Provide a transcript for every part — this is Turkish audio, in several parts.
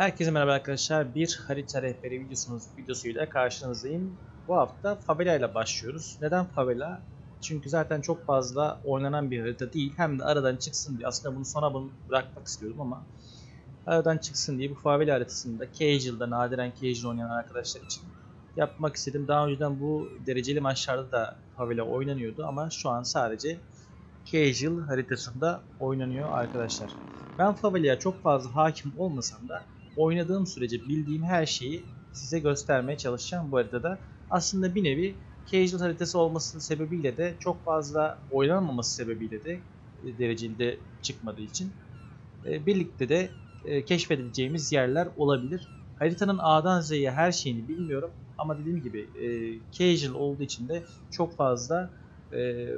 Herkese merhaba arkadaşlar. Bir harita rehberi videosuyla karşınızdayım. Bu hafta favela ile başlıyoruz. Neden favela? Çünkü zaten çok fazla oynanan bir harita değil. Hem de aradan çıksın diye. Aslında bunu sona bırakmak istiyordum ama aradan çıksın diye bu favela haritasında casual'da, nadiren casual oynayan arkadaşlar için yapmak istedim. Daha önceden bu dereceli maçlarda da favela oynanıyordu ama şu an sadece casual haritasında oynanıyor arkadaşlar. Ben favela'ya çok fazla hakim olmasam da oynadığım sürece bildiğim her şeyi size göstermeye çalışacağım bu haritada. Aslında bir nevi casual haritası olmasının sebebiyle de çok fazla oynanmaması sebebiyle de derecede çıkmadığı için birlikte de keşfedebileceğimiz yerler olabilir. Haritanın A'dan Z'ye her şeyini bilmiyorum ama dediğim gibi casual olduğu için de çok fazla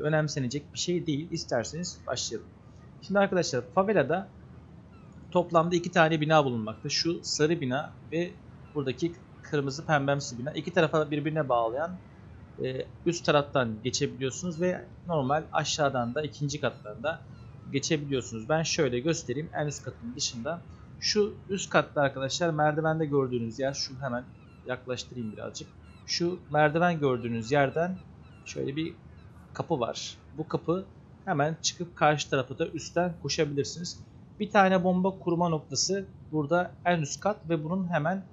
önemsenecek bir şey değil. İsterseniz başlayalım. Şimdi arkadaşlar favela'da toplamda iki tane bina bulunmakta. Şu sarı bina ve buradaki kırmızı pembemsi bina. İki tarafa birbirine bağlayan üst taraftan geçebiliyorsunuz ve normal aşağıdan da ikinci kattan da geçebiliyorsunuz. Ben şöyle göstereyim en üst katın dışında. Şu üst katta arkadaşlar merdivende gördüğünüz yer. Şunu hemen yaklaştırayım birazcık. Şu merdiven gördüğünüz yerden şöyle bir kapı var. Bu kapı hemen çıkıp karşı tarafa da üstten koşabilirsiniz. Bir tane bomba kurma noktası burada en üst kat ve bunun hemen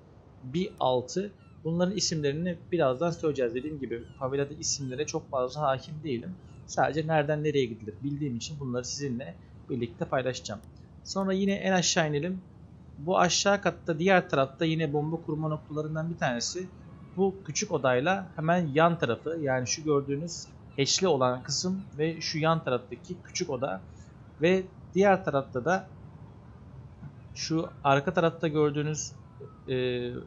bir altı. Bunların isimlerini birazdan söyleyeceğiz. Dediğim gibi favelada isimlere çok fazla hakim değilim. Sadece nereden nereye gidilir bildiğim için bunları sizinle birlikte paylaşacağım. Sonra yine en aşağı inelim. Bu aşağı katta diğer tarafta yine bomba kurma noktalarından bir tanesi. Bu küçük odayla hemen yan tarafı, yani şu gördüğünüz eşli olan kısım ve şu yan taraftaki küçük oda ve diğer tarafta da şu arka tarafta gördüğünüz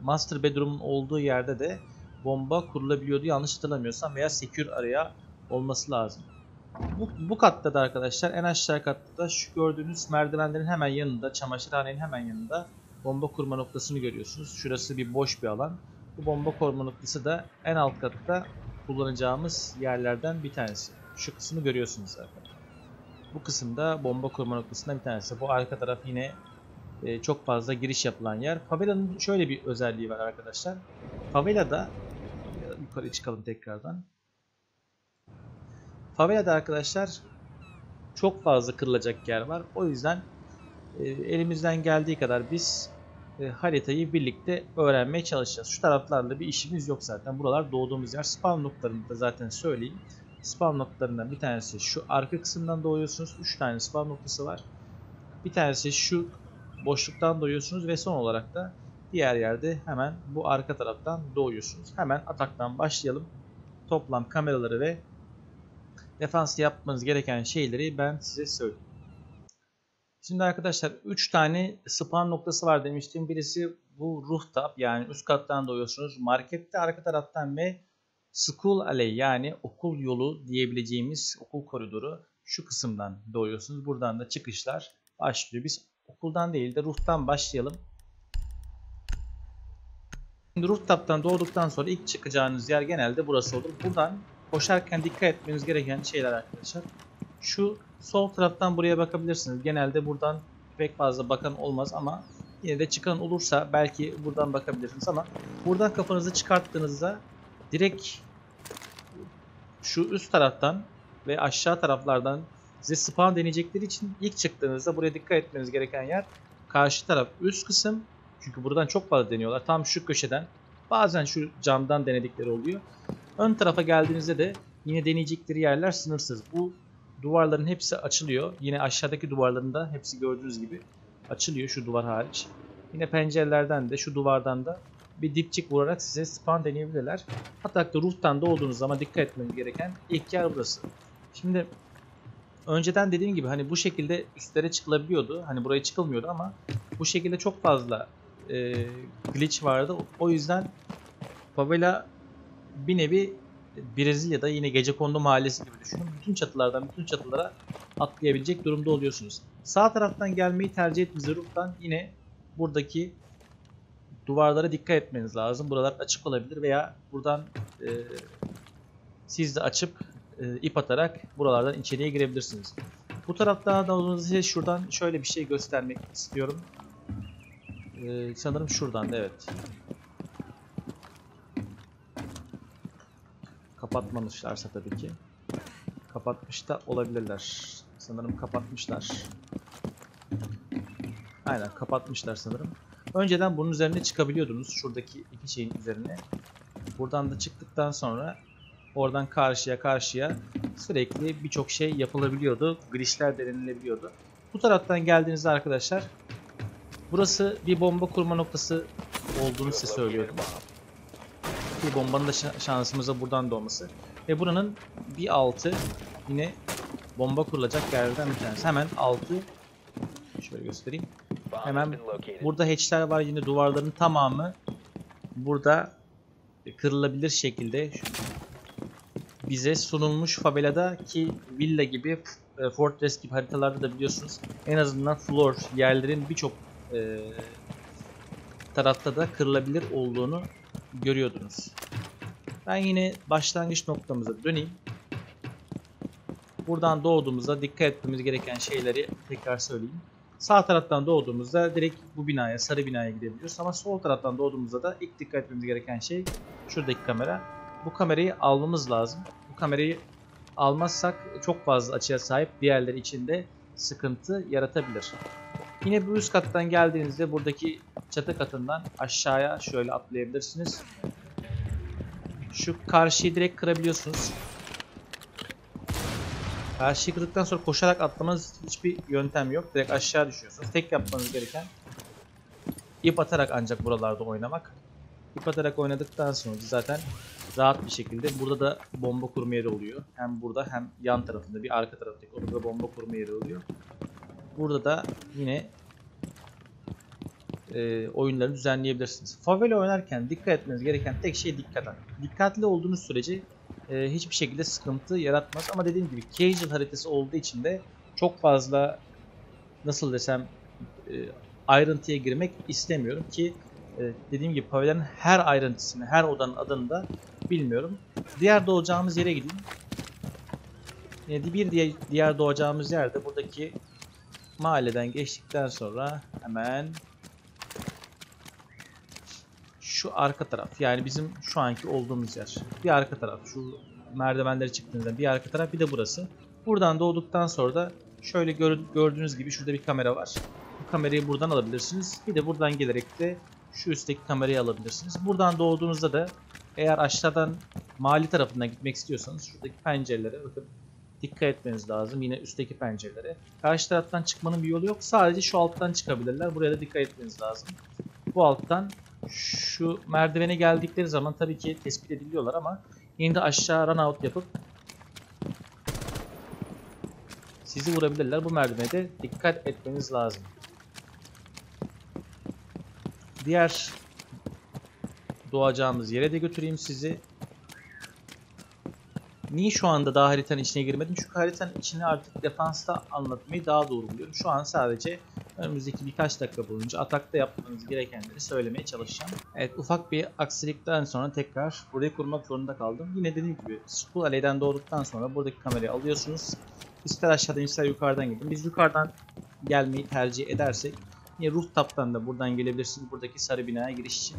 master bedroom'un olduğu yerde de bomba kurulabiliyordu yanlış hatırlamıyorsam veya secure area olması lazım. Bu katta da arkadaşlar en aşağı katta da şu gördüğünüz merdivenlerin hemen yanında, çamaşırhanenin hemen yanında bomba kurma noktasını görüyorsunuz. Şurası bir boş bir alan. Bu bomba kurma noktası da en alt katta kullanacağımız yerlerden bir tanesi. Şu kısmı görüyorsunuz zaten. Bu kısımda bomba kurma noktasından bir tanesi. Bu arka taraf yine çok fazla giriş yapılan yer. Favela'nın şöyle bir özelliği var arkadaşlar. Favela'da yukarı çıkalım tekrardan. Favela'da arkadaşlar çok fazla kırılacak yer var. O yüzden elimizden geldiği kadar biz haritayı birlikte öğrenmeye çalışacağız. Şu taraflarla bir işimiz yok zaten. Buralar doğduğumuz yer. Spawn noktalarını da zaten söyleyeyim. Spawn noktalarından bir tanesi şu arka kısımdan doğuyorsunuz. 3 tane spawn noktası var. Bir tanesi şu boşluktan doğuyorsunuz ve son olarak da diğer yerde hemen bu arka taraftan doğuyorsunuz. Hemen ataktan başlayalım. Toplam kameraları ve defans yapmanız gereken şeyleri ben size söyleyeyim. Şimdi arkadaşlar 3 tane spawn noktası var demiştim. Birisi bu rooftop, yani üst kattan doğuyorsunuz. Markette arka taraftan ve school alley, yani okul yolu diyebileceğimiz okul koridoru, şu kısımdan doğuyorsunuz. Buradan da çıkışlar başlıyor. Biz okuldan değil de roof'tan başlayalım. Şimdi rooftop'tan doğduktan sonra ilk çıkacağınız yer genelde burası olur. Buradan koşarken dikkat etmeniz gereken şeyler arkadaşlar. Şu sol taraftan buraya bakabilirsiniz. Genelde buradan pek fazla bakan olmaz ama yine de çıkan olursa belki buradan bakabilirsiniz ama buradan kafanızı çıkarttığınızda direkt şu üst taraftan ve aşağı taraflardan size spawn deneyecekleri için ilk çıktığınızda buraya dikkat etmeniz gereken yer karşı taraf üst kısım. Çünkü buradan çok fazla deniyorlar. Tam şu köşeden, bazen şu camdan denedikleri oluyor. Ön tarafa geldiğinizde de yine deneyecekleri yerler sınırsız. Bu duvarların hepsi açılıyor. Yine aşağıdaki duvarların da hepsi gördüğünüz gibi açılıyor, şu duvar hariç. Yine pencerelerden de şu duvardan da bir dipçik vurarak size spawn deneyebilirler. Hatta da roof'tan da olduğunuz zaman dikkat etmeniz gereken ilk yer burası. Şimdi önceden dediğim gibi hani bu şekilde üstlere çıkılabiliyordu. Hani buraya çıkılmıyordu ama bu şekilde çok fazla glitch vardı. O yüzden favela bir nevi Brezilya'da yine Gecekondu mahallesi gibi düşünün. Bütün çatılardan bütün çatılara atlayabilecek durumda oluyorsunuz. Sağ taraftan gelmeyi tercih ettiğinizde roof'tan yine buradaki duvarlara dikkat etmeniz lazım. Buralar açık olabilir veya buradan siz de açıp ip atarak buralardan içeriye girebilirsiniz. Bu taraftan da olduğunuz için şuradan şöyle bir şey göstermek istiyorum. sanırım şuradan, evet. Kapatmamışlarsa tabii ki. Kapatmış da olabilirler. Sanırım kapatmışlar. Aynen, kapatmışlar sanırım. Önceden bunun üzerine çıkabiliyordunuz. Şuradaki iki şeyin üzerine. Buradan da çıktıktan sonra oradan karşıya karşıya sürekli birçok şey yapılabiliyordu. Glitchler denilebiliyordu. Bu taraftan geldiğinizde arkadaşlar, burası bir bomba kurma noktası olduğunu size söylüyorum. Bir bombanın da şansımıza buradan da olması. Ve buranın bir altı yine bomba kurulacak yerlerden bir tanesi. Hemen altı, şöyle göstereyim. Hemen burada hatchler var, yine duvarların tamamı burada kırılabilir şekilde bize sunulmuş. Favela'daki villa gibi, fortress gibi haritalarda da biliyorsunuz en azından floor yerlerin birçok tarafta da kırılabilir olduğunu görüyordunuz. Ben yine başlangıç noktamıza döneyim. Buradan doğduğumuzda dikkat etmemiz gereken şeyleri tekrar söyleyeyim. Sağ taraftan doğduğumuzda direkt bu binaya, sarı binaya gidebiliyoruz. Ama sol taraftan doğduğumuzda da ilk dikkat etmemiz gereken şey şuradaki kamera. Bu kamerayı almamız lazım. Bu kamerayı almazsak çok fazla açıya sahip diğerleri için de sıkıntı yaratabilir. Yine bu üst kattan geldiğinizde buradaki çatı katından aşağıya şöyle atlayabilirsiniz. Şu karşıyı direkt kırabiliyorsunuz. Karşıyı kırdıktan sonra koşarak atlamanız hiçbir yöntem yok. Direkt aşağı düşüyorsunuz. Tek yapmanız gereken ip atarak ancak buralarda oynamak. İp atarak oynadıktan sonra zaten rahat bir şekilde burada da bomba kurma yeri oluyor. Hem burada hem yan tarafında bir arka taraftaki orada bomba kurma yeri oluyor. Burada da yine oyunları düzenleyebilirsiniz. Favela oynarken dikkat etmeniz gereken tek şey dikkat. Dikkatli olduğunuz sürece hiçbir şekilde sıkıntı yaratmaz. Ama dediğim gibi casual haritası olduğu için de çok fazla, nasıl desem, ayrıntıya girmek istemiyorum ki dediğim gibi Favela'nın her ayrıntısını, her odanın adını da bilmiyorum. Diğer doğacağımız yere gideyim. Bir diğer doğacağımız yerde buradaki mahalleden geçtikten sonra hemen şu arka taraf, yani bizim şu anki olduğumuz yer. Bir arka taraf, şu merdivenlere çıktığınızda bir arka taraf, bir de burası. Buradan doğduktan sonra da şöyle gördüğünüz gibi şurada bir kamera var. Bu kamerayı buradan alabilirsiniz. Bir de buradan gelerek de şu üstteki kamerayı alabilirsiniz. Buradan doğduğunuzda da eğer aşağıdan mahalle tarafından gitmek istiyorsanız şuradaki pencerelere bakın, dikkat etmeniz lazım. Yine üstteki pencerelere. Karşı taraftan çıkmanın bir yolu yok. Sadece şu alttan çıkabilirler. Buraya da dikkat etmeniz lazım. Bu alttan şu merdivene geldikleri zaman tabii ki tespit ediliyorlar ama yine de aşağı run out yapıp sizi vurabilirler. Bu merdivene de dikkat etmeniz lazım. Diğer doğacağımız yere de götüreyim sizi. Niye şu anda daha haritanın içine girmedim? Çünkü haritanın içine artık defansta anlatmayı daha doğru buluyorum. Şu an sadece önümüzdeki birkaç dakika boyunca atakta yapmanız gerekenleri söylemeye çalışacağım. Evet, ufak bir aksilikten sonra tekrar burayı kurmak zorunda kaldım. Yine dediğim gibi School Alley'den doğduktan sonra buradaki kamerayı alıyorsunuz. İster aşağıdan ister yukarıdan gidin. Biz yukarıdan gelmeyi tercih edersek yine rooftop'tan da buradan gelebilirsiniz. Buradaki sarı binaya giriş için.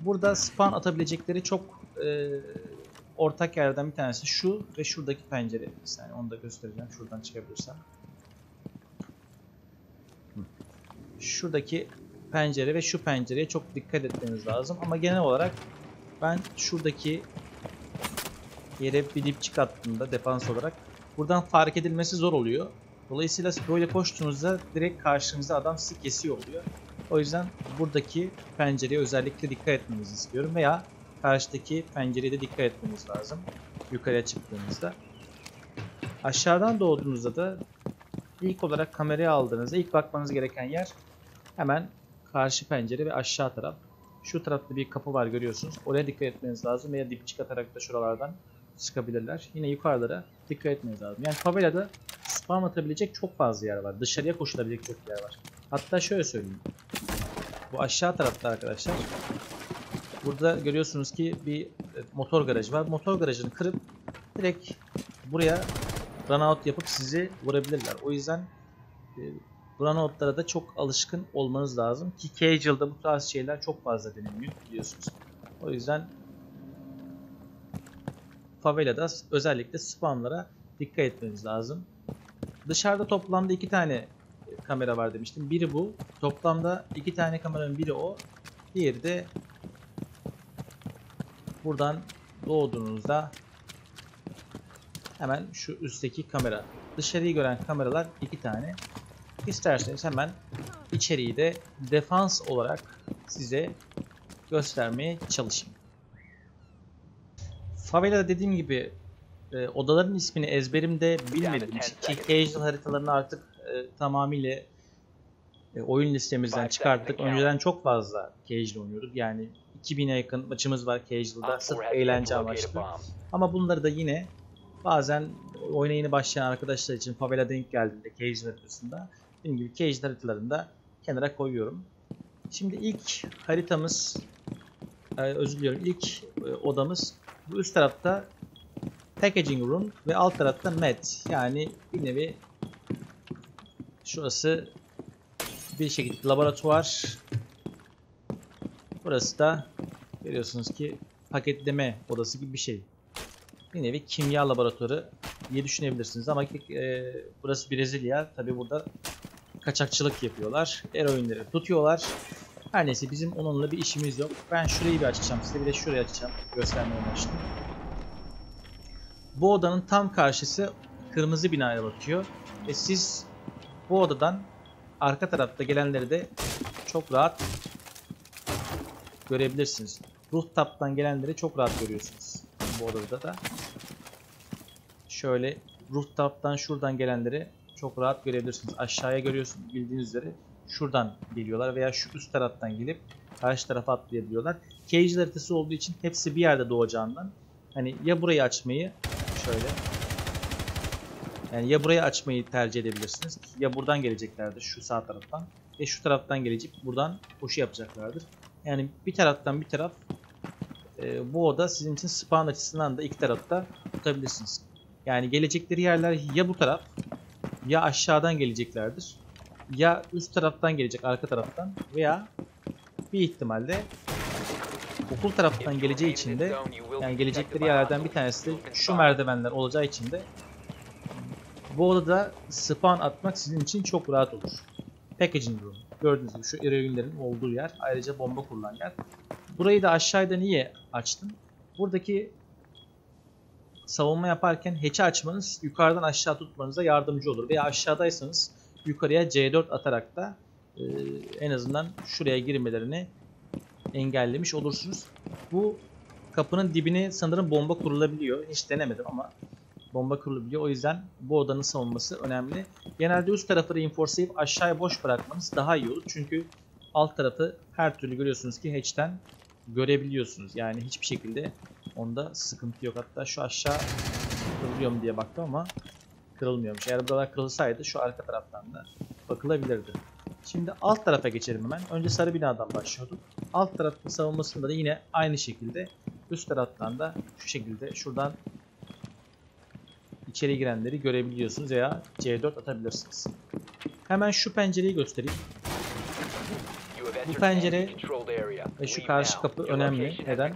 Burada spawn atabilecekleri çok ortak yerden bir tanesi şu ve şuradaki pencere. Yani onu da göstereceğim şuradan çıkabilirsem. Şuradaki pencere ve şu pencereye çok dikkat etmeniz lazım. Ama genel olarak ben şuradaki yere bir dipçik attığımda defans olarak buradan fark edilmesi zor oluyor. Dolayısıyla böyle koştuğunuzda direkt karşınıza adam sizi kesiyor oluyor. O yüzden buradaki pencereye özellikle dikkat etmenizi istiyorum veya karşıdaki pencereye de dikkat etmeniz lazım yukarıya çıktığınızda. Aşağıdan doğduğunuzda da ilk olarak kamerayı aldığınızda ilk bakmanız gereken yer hemen karşı pencere ve aşağı taraf. Şu tarafta bir kapı var, görüyorsunuz. Oraya dikkat etmeniz lazım veya dipçik atarak da şuralardan çıkabilirler. Yine yukarılara dikkat etmeniz lazım. Yani favelada spam atabilecek çok fazla yer var. Dışarıya koşulabilecek çok yer var. Hatta şöyle söyleyeyim. Bu aşağı tarafta arkadaşlar. Burada görüyorsunuz ki bir motor garajı var. Motor garajını kırıp direkt buraya run out yapıp sizi vurabilirler. O yüzden Granavatlara da çok alışkın olmanız lazım ki casual'da bu tarz şeyler çok fazla deniliyor biliyorsunuz. O yüzden favelada özellikle spamlara dikkat etmeniz lazım. Dışarıda toplamda 2 tane kamera var demiştim. Biri bu. Toplamda 2 tane kameranın biri o. Diğeri de buradan doğduğunuzda hemen şu üstteki kamera. Dışarıyı gören kameralar 2 tane. İsterseniz hemen içeriği de defans olarak size göstermeye çalışayım. Favela dediğim gibi odaların ismini ezberimde bilmediğim için ki casual haritalarını artık tamamıyla oyun listemizden çıkarttık. Önceden çok fazla casual oynuyorduk. Yani 2000'e yakın maçımız var casual'da sırf eğlence amaçlı. Ama bunları da yine bazen oyuna yeni başlayan arkadaşlar için favela denk geldiğinde casual haritasında dediğim gibi casual haritalarını da kenara koyuyorum. Şimdi ilk haritamız, özür diliyorum, ilk odamız bu üst tarafta packaging room ve alt tarafta mat, yani bir nevi şurası bir şekilde laboratuvar, burası da görüyorsunuz ki paketleme odası gibi bir şey, bir nevi kimya laboratuvarı diye düşünebilirsiniz ama burası Brezilya, tabi burada kaçakçılık yapıyorlar, eroinleri tutuyorlar. Her neyse bizim onunla bir işimiz yok. Ben şurayı bir açacağım size, bir de şurayı açacağım göstermeye başladım. Bu odanın tam karşısı kırmızı binaya bakıyor ve siz bu odadan arka tarafta gelenleri de çok rahat görebilirsiniz. Rooftop'tan gelenleri çok rahat görüyorsunuz bu odada da. Şöyle rooftop'tan şuradan gelenleri çok rahat görebilirsiniz. Aşağıya görüyorsunuz bildiğiniz üzere. Şuradan geliyorlar veya şu üst taraftan gelip karşı tarafa atlayabiliyorlar. Casual haritası olduğu için hepsi bir yerde doğacağından hani ya burayı açmayı şöyle, yani ya burayı açmayı tercih edebilirsiniz ya buradan geleceklerdir şu sağ taraftan ve şu taraftan gelecek buradan koşu yapacaklardır. Yani bir taraftan bir taraf, bu oda sizin için spawn açısından da iki tarafta tutabilirsiniz. Yani gelecekleri yerler ya bu taraf ya aşağıdan geleceklerdir. Ya üst taraftan gelecek arka taraftan veya bir ihtimalle okul taraftan geleceği için de, yani gelecekleri yerlerden bir tanesi de şu merdivenler olacağı için de bu odada spawn atmak sizin için çok rahat olur. Packaging room. Gördüğünüz gibi şu eroinlerin olduğu yer. Ayrıca bomba kurulan yer. Burayı da aşağıda niye açtım? Buradaki savunma yaparken hatch'i açmanız yukarıdan aşağı tutmanıza yardımcı olur. Veya aşağıdaysanız yukarıya C4 atarak da en azından şuraya girmelerini engellemiş olursunuz. Bu kapının dibini sanırım bomba kurulabiliyor. Hiç denemedim ama bomba kurulabiliyor. O yüzden bu odanın savunması önemli. Genelde üst tarafı reinforcelayıp aşağıya boş bırakmanız daha iyi olur. Çünkü alt tarafı her türlü görüyorsunuz ki hatch'ten görebiliyorsunuz. Yani hiçbir şekilde onda sıkıntı yok. Hatta şu aşağı kırılıyor mu diye baktım ama kırılmıyormuş. Eğer buralar kırılsaydı şu arka taraftan da bakılabilirdi. Şimdi alt tarafa geçelim hemen. Önce sarı binadan başlıyorduk. Alt tarafın savunmasında da yine aynı şekilde üst taraftan da şu şekilde şuradan içeri girenleri görebiliyorsunuz veya C4 atabilirsiniz. Hemen şu pencereyi göstereyim. Bu pencere ve şu karşı kapı önemli. Neden?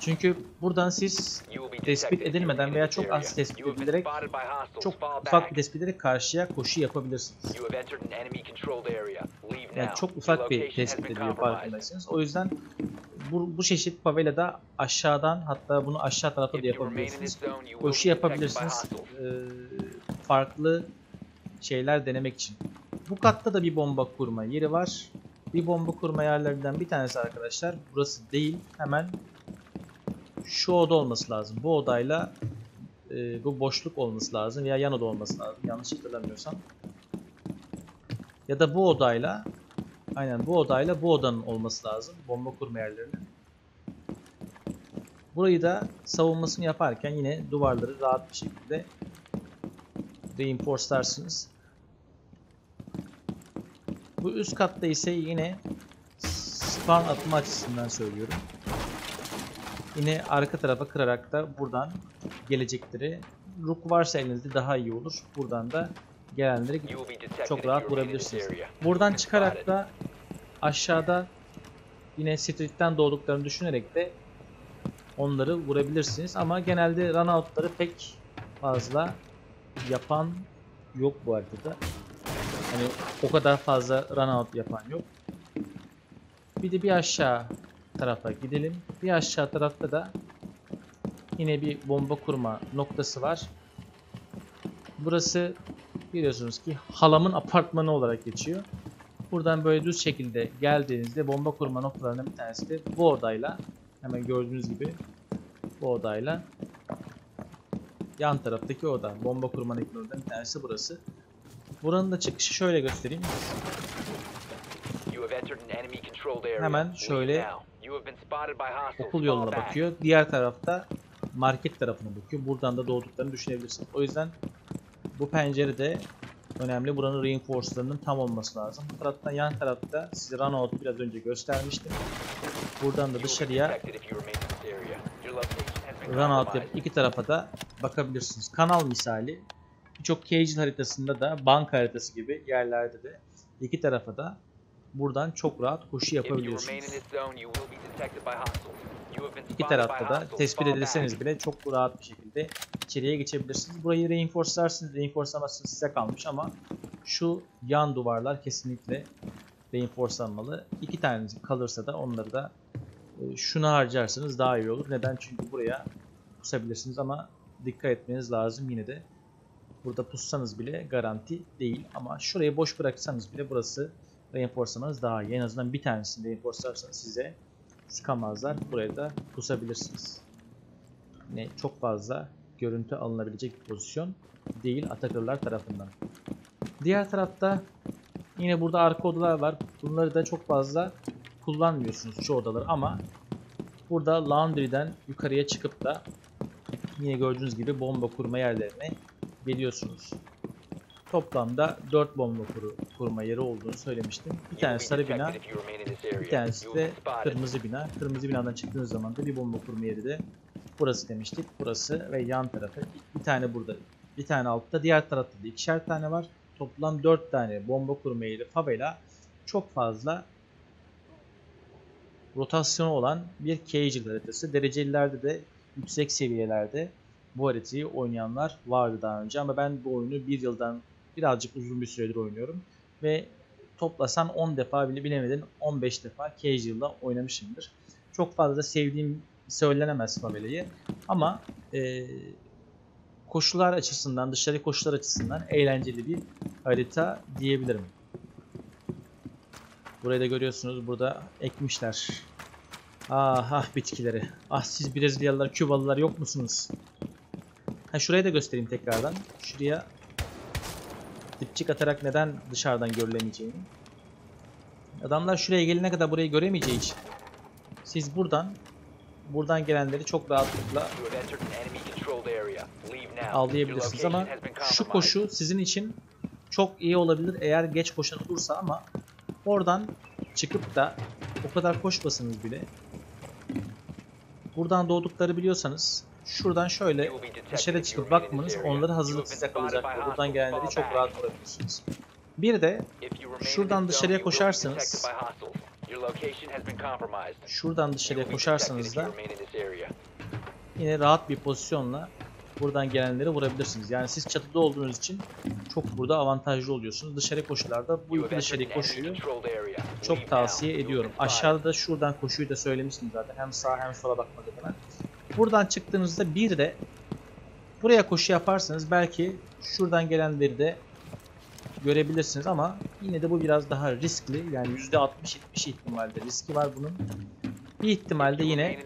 Çünkü buradan siz tespit edilmeden veya çok az tespit edilerek, çok ufak bir tespit ederek karşıya koşu yapabilirsiniz. Yani çok ufak bir tespit ediliyor farkındaysanız. O yüzden bu çeşit favelada aşağıdan, hatta bunu aşağı tarafta da yapabilirsiniz. Koşu yapabilirsiniz. Farklı şeyler denemek için. Bu katta da bir bomba kurma yeri var. Bir bomba kurma yerlerinden bir tanesi arkadaşlar. Burası değil. Hemen şu oda olması lazım. Bu odayla bu boşluk olması lazım veya yan oda olması lazım. Yanlış hatırlamıyorsam. Ya da bu odayla, aynen bu odayla bu odanın olması lazım. Bomba kurma yerlerinin. Burayı da savunmasını yaparken yine duvarları rahat bir şekilde reinforcelarsınız. Bu üst katta ise yine spawn atma açısından söylüyorum. Yine arka tarafa kırarak da buradan gelecekleri, ruk varsa elinizde daha iyi olur. Buradan da gelenleri çok rahat vurabilirsiniz. Buradan çıkarak da aşağıda yine street'ten doğduklarını düşünerek de onları vurabilirsiniz. Ama genelde runoutları pek fazla yapan yok bu haritada. Hani o kadar fazla runout yapan yok. Bir de bir aşağı tarafa gidelim. Bir aşağı tarafta da yine bir bomba kurma noktası var. Burası biliyorsunuz ki halamın apartmanı olarak geçiyor. Buradan böyle düz şekilde geldiğinizde bomba kurma noktalarının bir tanesi de bu odayla, hemen gördüğünüz gibi bu odayla yan taraftaki oda, bomba kurmanın iki odadan bir tanesi burası. Buranın da çıkışı şöyle göstereyim. Hemen şöyle okul yoluna bakıyor. Diğer tarafta market tarafına bakıyor. Buradan da doğduklarını düşünebilirsiniz. O yüzden bu pencere de önemli. Buranın reinforce'larının tam olması lazım. Bu taraftan yan tarafta size runout'u biraz önce göstermiştim. Buradan da dışarıya runout yapıp iki tarafa da bakabilirsiniz. Kanal misali. Birçok Cage haritasında da, banka haritası gibi yerlerde de iki tarafa da buradan çok rahat koşu yapabiliyorsunuz. İki tarafta da tespit edilseniz bile çok rahat bir şekilde içeriye geçebilirsiniz. Burayı reinforce'larsınız, reinforce'laması size kalmış ama şu yan duvarlar kesinlikle reinforce'lanmalı. İki tanesi kalırsa da onları da şuna harcarsanız daha iyi olur. Neden? Çünkü buraya pusabilirsiniz ama dikkat etmeniz lazım yine de. Burada pussanız bile garanti değil ama şurayı boş bıraksanız bile burası reinforce'lamanız daha iyi. En azından bir tanesini reinforce'larsanız size sıkamazlar. Buraya da pusabilirsiniz. Yine çok fazla görüntü alınabilecek bir pozisyon değil atakırlar tarafından. Diğer tarafta yine burada arka odalar var. Bunları da çok fazla kullanmıyorsunuz şu odaları ama burada laundry'den yukarıya çıkıp da yine gördüğünüz gibi bomba kurma yerlerine geliyorsunuz. Toplamda 4 bomba kurma yeri olduğunu söylemiştim. Bir tanesi sarı bina, bir tanesi de kırmızı bina. Kırmızı binadan çıktığınız zaman da bir bomba kurma yeri de burası demiştik. Burası ve yan tarafı. Bir tane burada, bir tane altta. Diğer tarafta da ikişer tane var. Toplam 4 tane bomba kurma yeri favela. Çok fazla rotasyonu olan bir Cage haritası. Derecelilerde de yüksek seviyelerde bu haritayı oynayanlar vardı daha önce ama ben bu oyunu bir yıldan birazcık uzun bir süredir oynuyorum ve toplasan 10 defa bile bilemeden 15 defa casual'da oynamışımdır. Çok fazla sevdiğim söylenemez favelayı ama koşular açısından, dışarı koşular açısından eğlenceli bir harita diyebilirim. Burayı da görüyorsunuz, burada ekmişler. Ah bitkileri. Ah siz Brezilyalılar, Kübalılar yok musunuz? Ha, şurayı da göstereyim tekrardan. Şuraya dipçik atarak neden dışarıdan görülemeyeceğini. Adamlar şuraya gelene kadar burayı göremeyeceği için siz buradan gelenleri çok rahatlıkla avlayabilirsiniz ama şu koşu sizin için çok iyi olabilir eğer geç koşan olursa ama oradan çıkıp da o kadar koşmasanız bile buradan doğdukları biliyorsanız şuradan şöyle dışarı çıkıp bakmanız onları hazırlıksız yakalayacaktır. Buradan gelenleri çok rahat vurabilirsiniz. Bir de şuradan dışarıya koşarsanız da yine rahat bir pozisyonla buradan gelenleri vurabilirsiniz. Yani siz çatıda olduğunuz için çok burada avantajlı oluyorsunuz. Dışarı koşularda bu dışarı koşuyu çok tavsiye ediyorum. Aşağıda da şuradan koşuyu da söylemiştim zaten. Hem sağa hem sola bakmak adına. Buradan çıktığınızda bir de buraya koşu yaparsanız belki şuradan gelenleri de görebilirsiniz ama yine de bu biraz daha riskli. Yani %60-70 ihtimalde riski var bunun. Bir ihtimalde yine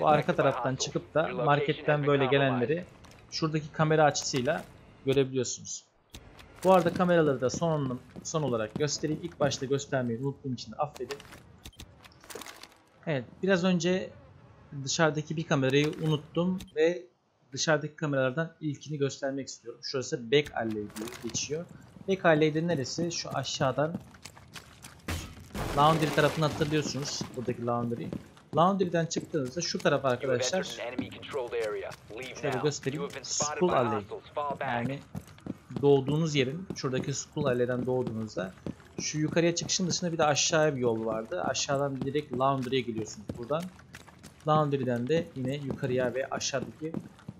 bu arka taraftan çıkıp da marketten böyle gelenleri şuradaki kamera açısıyla görebiliyorsunuz. Bu arada kameraları da son olarak göstereyim. İlk başta göstermeyi unuttuğum için de affedin. Evet, biraz önce dışarıdaki bir kamerayı unuttum ve dışarıdaki kameralardan ilkini göstermek istiyorum. Şurası Back Alley diye geçiyor. Back Alley de neresi? Şu aşağıdan Laundry tarafını hatırlıyorsunuz. Buradaki Laundry. Laundry'den çıktığınızda şu taraf arkadaşlar, şöyle göstereyim, School Alley. Yani doğduğunuz yerin, şuradaki School Alley'den doğduğunuzda şu yukarıya çıkışın dışında bir de aşağıya bir yol vardı. Aşağıdan direkt Laundry'e geliyorsunuz buradan. Laundry'den de yine yukarıya ve aşağıdaki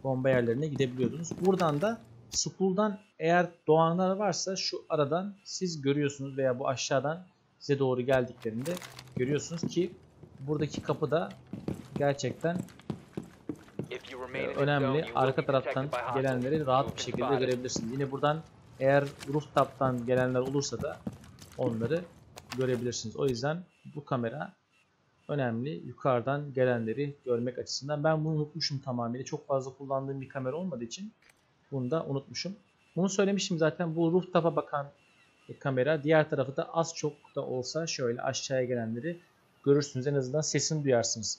bomba yerlerine gidebiliyordunuz. Buradan da School'dan eğer doğanlar varsa şu aradan siz görüyorsunuz veya bu aşağıdan size doğru geldiklerinde görüyorsunuz ki buradaki kapı da gerçekten önemli. Arka taraftan gelenleri rahat bir şekilde görebilirsiniz. Yine buradan eğer rooftop'tan gelenler olursa da onları görebilirsiniz. O yüzden bu kamera önemli. Yukarıdan gelenleri görmek açısından. Ben bunu unutmuşum tamamıyla. Çok fazla kullandığım bir kamera olmadığı için bunu da unutmuşum. Bunu söylemiştim zaten. Bu rooftop'a bakan kamera. Diğer tarafı da az çok da olsa şöyle aşağıya gelenleri görürsünüz. En azından sesini duyarsınız.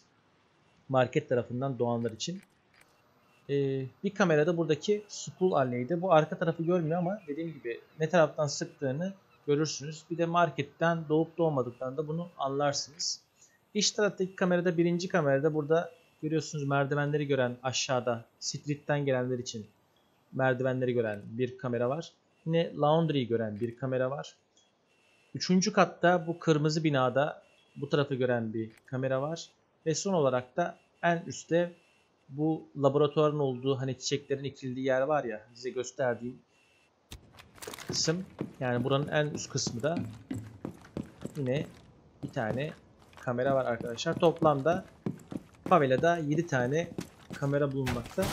Market tarafından doğanlar için. Bir kamerada buradaki School Alley'de. Bu arka tarafı görmüyor ama dediğim gibi ne taraftan sıktığını görürsünüz. Bir de marketten doğup doğmadıktan da bunu anlarsınız. İç taraftaki kamerada, birinci kamerada burada görüyorsunuz merdivenleri gören aşağıda street'ten gelenler için merdivenleri gören bir kamera var. Yine Laundry'yi gören bir kamera var. Üçüncü katta bu kırmızı binada bu tarafı gören bir kamera var. Ve son olarak da en üstte bu laboratuvarın olduğu hani çiçeklerin ekildiği yer var ya size gösterdiğim kısım. Yani buranın en üst kısmı da yine bir tane kamera var arkadaşlar. Toplamda Favela'da 7 tane kamera bulunmakta.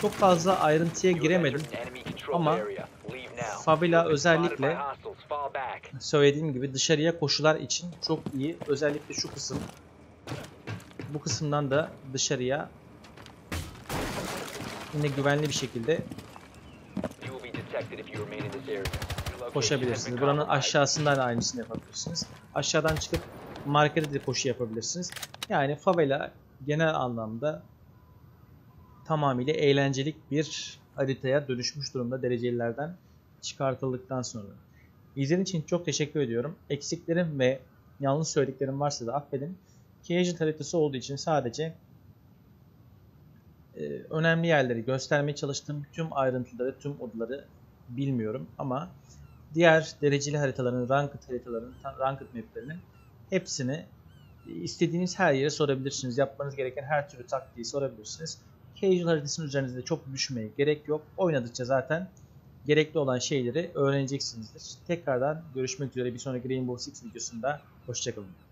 Çok fazla ayrıntıya giremedim ama Favela özellikle söylediğim gibi dışarıya koşular için çok iyi. Özellikle şu kısım. Bu kısımdan da dışarıya yine güvenli bir şekilde koşabilirsiniz. Buranın aşağısından da aynısını yapabilirsiniz. Aşağıdan çıkıp markete de koşu yapabilirsiniz. Yani Favela genel anlamda tamamıyla eğlencelik bir haritaya dönüşmüş durumda derecelilerden çıkartıldıktan sonra. İzlediğiniz için çok teşekkür ediyorum. Eksiklerim ve yanlış söylediklerim varsa da affedin. Cajun haritası olduğu için sadece önemli yerleri göstermeye çalıştığım tüm ayrıntıları, tüm odaları bilmiyorum ama diğer dereceli haritaların, ranked maplerinin hepsini istediğiniz her yere sorabilirsiniz. Yapmanız gereken her türlü taktiği sorabilirsiniz. Casual haritasının üzerinde çok düşmeye gerek yok. Oynadıkça zaten gerekli olan şeyleri öğreneceksinizdir. Tekrardan görüşmek üzere bir sonraki Rainbow Six videosunda. Hoşçakalın.